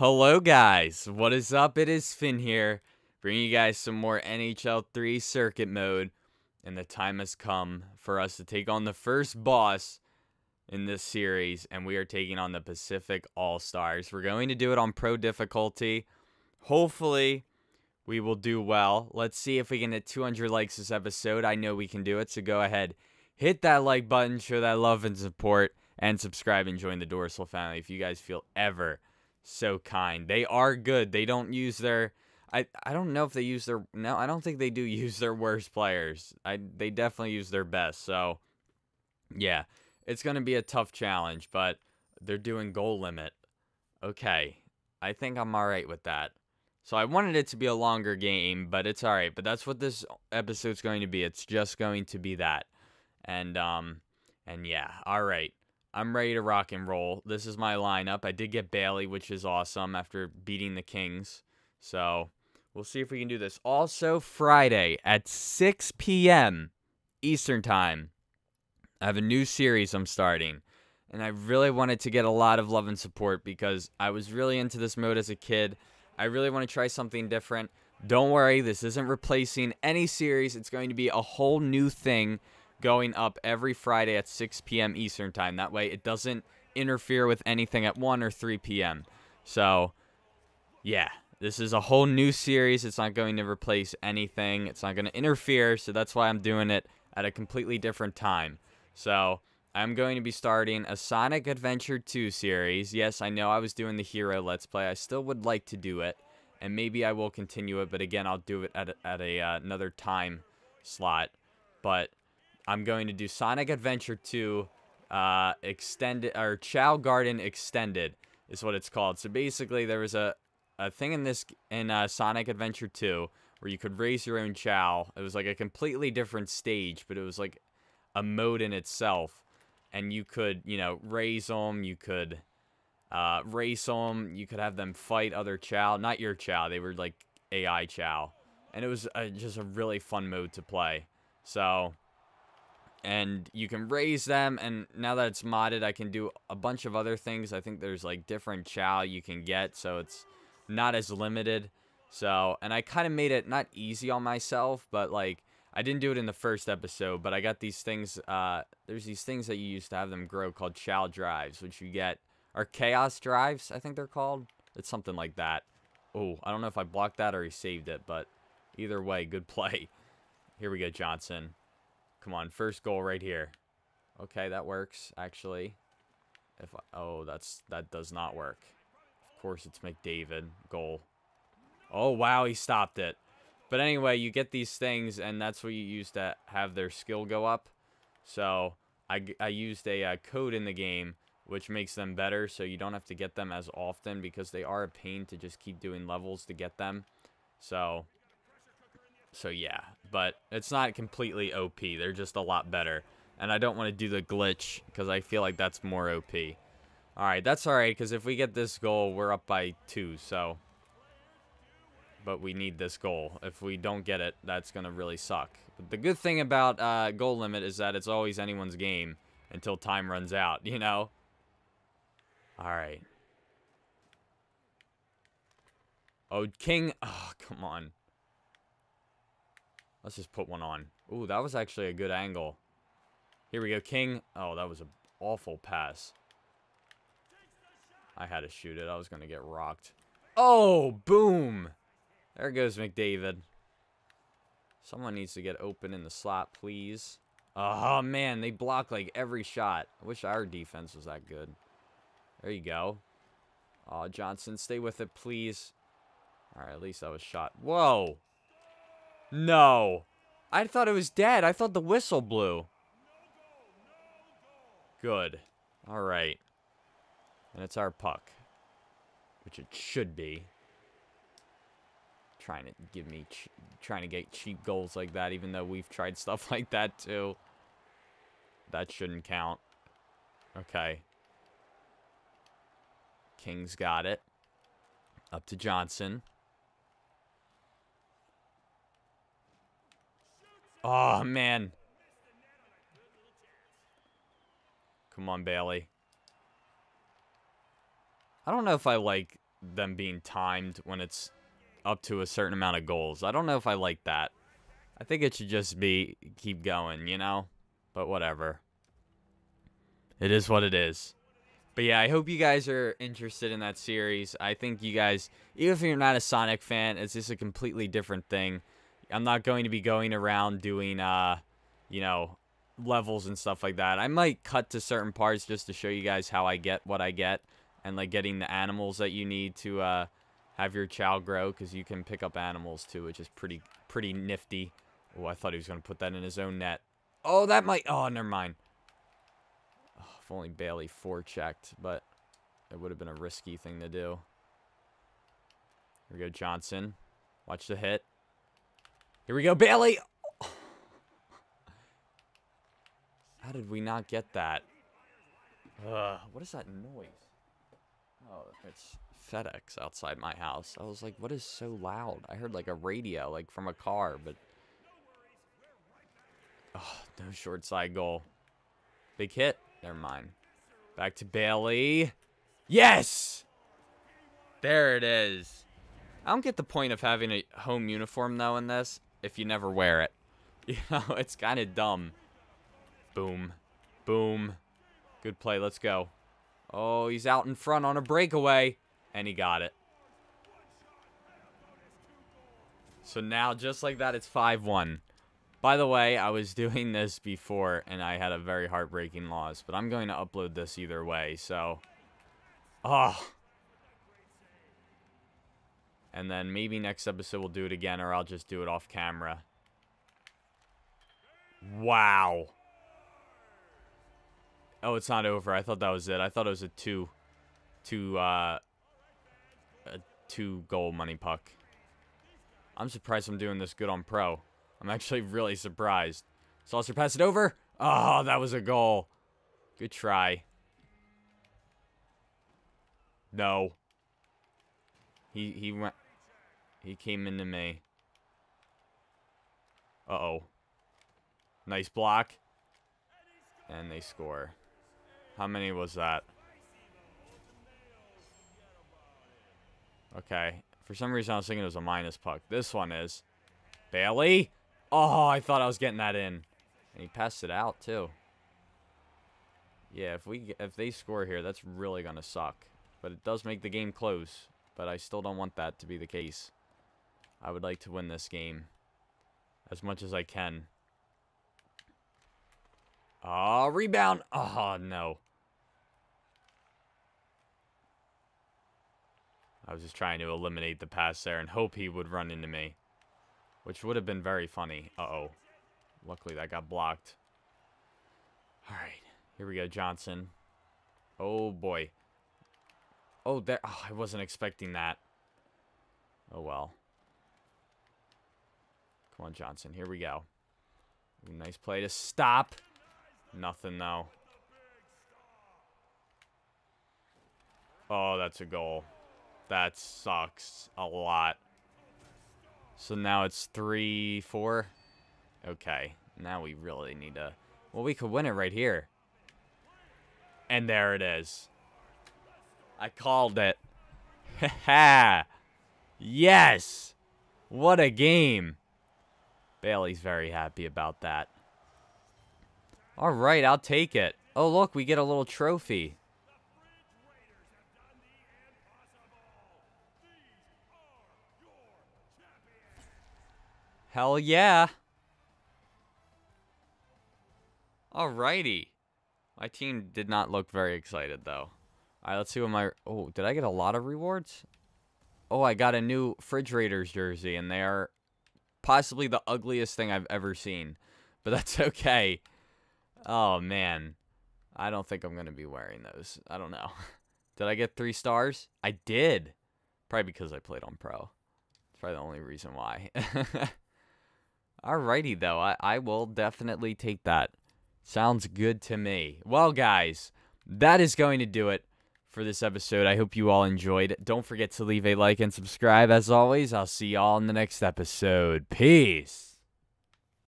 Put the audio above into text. Hello guys, what is up? It is Finn here, bringing you guys some more NHL 3 circuit mode, and the time has come for us to take on the first boss in this series, and we are taking on the Pacific All Stars. We're going to do it on pro difficulty. Hopefully, we will do well. Let's see if we can hit 200 likes this episode. I know we can do it, so go ahead, hit that like button, show that love and support, and subscribe and join the Dorsal family if you guys feel ever so kind. They are good. They don't use their I don't know if they use their no, I don't think they do use their worst players. They definitely use their best. So yeah, it's going to be a tough challenge, but they're doing goal limit. Okay. I think I'm all right with that. So I wanted it to be a longer game, but it's all right. But that's what this episode's going to be. It's just going to be that. And yeah, all right. I'm ready to rock and roll. This is my lineup. I did get Bailey, which is awesome after beating the Kings. So we'll see if we can do this. Also, Friday at 6 p.m. Eastern Time, I have a new series I'm starting. And I really wanted to get a lot of love and support because I was really into this mode as a kid. I really want to try something different. Don't worry, this isn't replacing any series. It's going to be a whole new thing, going up every Friday at 6 p.m. Eastern Time. That way it doesn't interfere with anything at 1 or 3 p.m. So, yeah, this is a whole new series. It's not going to replace anything. It's not going to interfere, so that's why I'm doing it at a completely different time. So, I'm going to be starting a Sonic Adventure 2 series. Yes, I know I was doing the Hero Let's Play. I still would like to do it, and maybe I will continue it, but again, I'll do it at another time slot. But I'm going to do Sonic Adventure 2 Extended, or Chao Garden Extended is what it's called. So basically, there was a thing in Sonic Adventure 2 where you could raise your own Chao. It was like a completely different stage, but it was like a mode in itself. And you could, you know, raise them. You could race them. You could have them fight other Chao. Not your Chao. They were like AI Chao. And it was just a really fun mode to play. So, and you can raise them, and now that it's modded, I can do a bunch of other things. I think there's, like, different Chao you can get, so it's not as limited. So, and I kind of made it not easy on myself, but, like, I didn't do it in the first episode, but I got these things, there's these things that you use to have them grow called Chao Drives, which you get, or Chaos Drives, I think they're called. It's something like that. Oh, I don't know if I blocked that or he saved it, but either way, good play. Here we go, Johnson. Come on, first goal right here. Okay, that works, actually. That does not work. Of course, it's McDavid. Goal. Oh, wow, he stopped it. But anyway, you get these things, and that's what you use to have their skill go up. So I used a code in the game, which makes them better, so you don't have to get them as often because they are a pain to just keep doing levels to get them. So yeah, but it's not completely OP. They're just a lot better. And I don't want to do the glitch because I feel like that's more OP. All right, that's all right because if we get this goal, we're up by 2. So, but we need this goal. If we don't get it, that's going to really suck. But the good thing about goal limit is that it's always anyone's game until time runs out, you know? All right. Oh, King. Oh, come on. Let's just put one on. Ooh, that was actually a good angle. Here we go, King. Oh, that was an awful pass. I had to shoot it. I was going to get rocked. Oh, boom. There goes McDavid. Someone needs to get open in the slot, please. Oh, man, they block like every shot. I wish our defense was that good. There you go. Oh, Johnson, stay with it, please. All right, at least that was shot. Whoa. No. I thought it was dead. I thought the whistle blew. Good. All right. And it's our puck, which it should be. Trying to get cheap goals like that, even though we've tried stuff like that too. That shouldn't count. Okay. King's got it. Up to Johnson. Oh, man. Come on, Bailey. I don't know if I like them being timed when it's up to a certain amount of goals. I don't know if I like that. I think it should just be keep going, you know? But whatever. It is what it is. But yeah, I hope you guys are interested in that series. I think you guys, even if you're not a Sonic fan, it's just a completely different thing. I'm not going to be going around doing, you know, levels and stuff like that. I might cut to certain parts just to show you guys how I get what I get. And, like, getting the animals that you need to have your Chao grow. Because you can pick up animals, too, which is pretty nifty. Oh, I thought he was going to put that in his own net. Oh, that might... Oh, never mind. Oh, if only Bailey forechecked. But it would have been a risky thing to do. Here we go, Johnson. Watch the hit. Here we go, Bailey! Oh. How did we not get that? What is that noise? Oh, it's FedEx outside my house. I was like, what is so loud? I heard like a radio, like from a car, but... Oh, no short side goal. Big hit. Never mind. Back to Bailey. Yes! There it is. I don't get the point of having a home uniform, though, in this, if you never wear it. You know, it's kind of dumb. Boom. Boom. Good play. Let's go. Oh, he's out in front on a breakaway. And he got it. So now, just like that, it's 5-1. By the way, I was doing this before, and I had a very heartbreaking loss. But I'm going to upload this either way, so... Oh. And then maybe next episode we'll do it again, or I'll just do it off camera. Wow. Oh, it's not over. I thought that was it. I thought it was a two goal money puck. I'm surprised I'm doing this good on pro. I'm actually really surprised. So I'll surpass it over. Oh, that was a goal. Good try. No. He went. He came into me. Uh-oh. Nice block. And they score. How many was that? Okay. For some reason, I was thinking it was a minus puck. This one is. Bailey. Oh, I thought I was getting that in. And he passed it out, too. Yeah, if they score here, that's really going to suck. But it does make the game close. But I still don't want that to be the case. I would like to win this game as much as I can. Oh, rebound. Oh, no. I was just trying to eliminate the pass there and hope he would run into me, which would have been very funny. Uh-oh. Luckily, that got blocked. All right. Here we go, Johnson. Oh, boy. Oh, there. Oh, I wasn't expecting that. Oh, well. Come on, Johnson. Here we go. Ooh, nice play to stop. Nothing, though. Oh, that's a goal. That sucks a lot. So now it's 3-4. Okay. Now we really need to... Well, we could win it right here. And there it is. I called it. Ha. Yes. What a game. Bailey's very happy about that. All right, I'll take it. Oh, look, we get a little trophy. Hell yeah. All righty. My team did not look very excited, though. All right, let's see what my... Oh, did I get a lot of rewards? Oh, I got a new Bridge Raiders jersey, and they are possibly the ugliest thing I've ever seen. But that's okay. Oh, man. I don't think I'm going to be wearing those. I don't know. Did I get 3 stars? I did. Probably because I played on pro. It's probably the only reason why. Alrighty, though. I will definitely take that. Sounds good to me. Well, guys, that is going to do it for this episode. I hope you all enjoyed. Don't forget to leave a like and subscribe. As always, I'll see y'all in the next episode. Peace.